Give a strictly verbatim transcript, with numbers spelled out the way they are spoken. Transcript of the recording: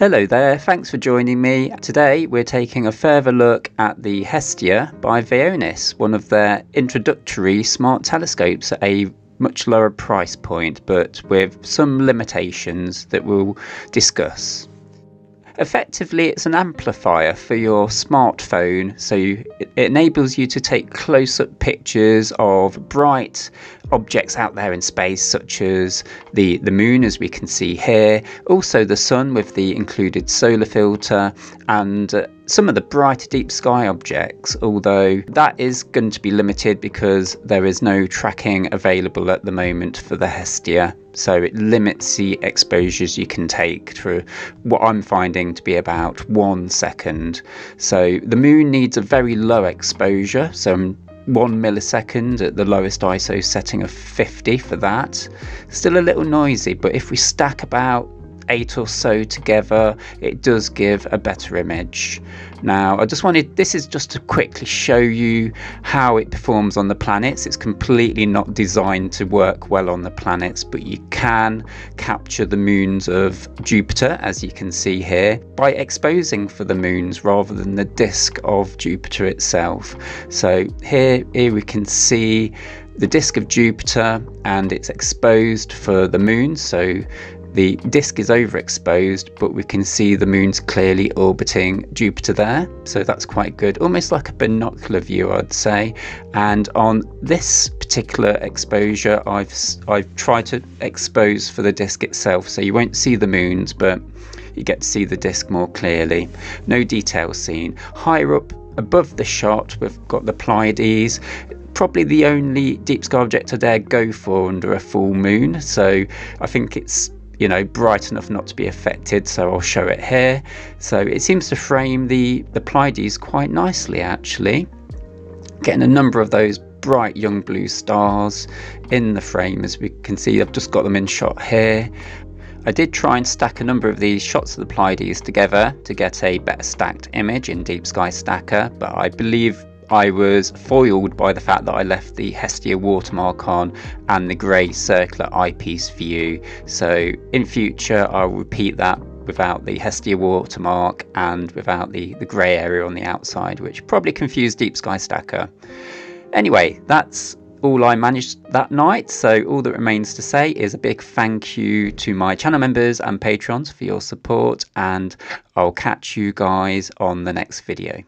Hello there, thanks for joining me. Today we're taking a further look at the Hestia by Veonis, one of their introductory smart telescopes at a much lower price point, but with some limitations that we'll discuss. Effectively, it's an amplifier for your smartphone, so it enables you to take close-up pictures of bright objects out there in space, such as the, the moon, as we can see here, also the sun with the included solar filter, and uh, some of the brighter deep sky objects, although that is going to be limited because there is no tracking available at the moment for the Hestia, so it limits the exposures you can take to what I'm finding to be about one second. So the moon needs a very low exposure, so I'm one millisecond at the lowest I S O setting of fifty for that. Still a little noisy, but if we stack about eight or so together, it does give a better image. Now, I just wanted, this is just to quickly show you how it performs on the planets. It's completely not designed to work well on the planets, but you can capture the moons of Jupiter, as you can see here, by exposing for the moons rather than the disk of Jupiter itself. So here, here we can see the disk of Jupiter, and it's exposed for the moon. So the disk is overexposed, but we can see the moon's clearly orbiting Jupiter there, so that's quite good, almost like a binocular view, I'd say. And on this particular exposure, I've I've tried to expose for the disk itself, so you won't see the moons, but you get to see the disk more clearly. No detail seen. Higher up above the shot, we've got the Pleiades. Probably the only deep sky object I dare go for under a full moon, so I think it's, you know, bright enough not to be affected, so I'll show it here. So it seems to frame the, the Pleiades quite nicely, actually. Getting a number of those bright young blue stars in the frame, as we can see. I've just got them in shot here. I did try and stack a number of these shots of the Pleiades together to get a better stacked image in Deep Sky Stacker, but I believe I was foiled by the fact that I left the Hestia watermark on and the grey circular eyepiece view. So in future I'll repeat that without the Hestia watermark and without the, the grey area on the outside, which probably confused Deep Sky Stacker. Anyway, that's all I managed that night, so all that remains to say is a big thank you to my channel members and patrons for your support, and I'll catch you guys on the next video.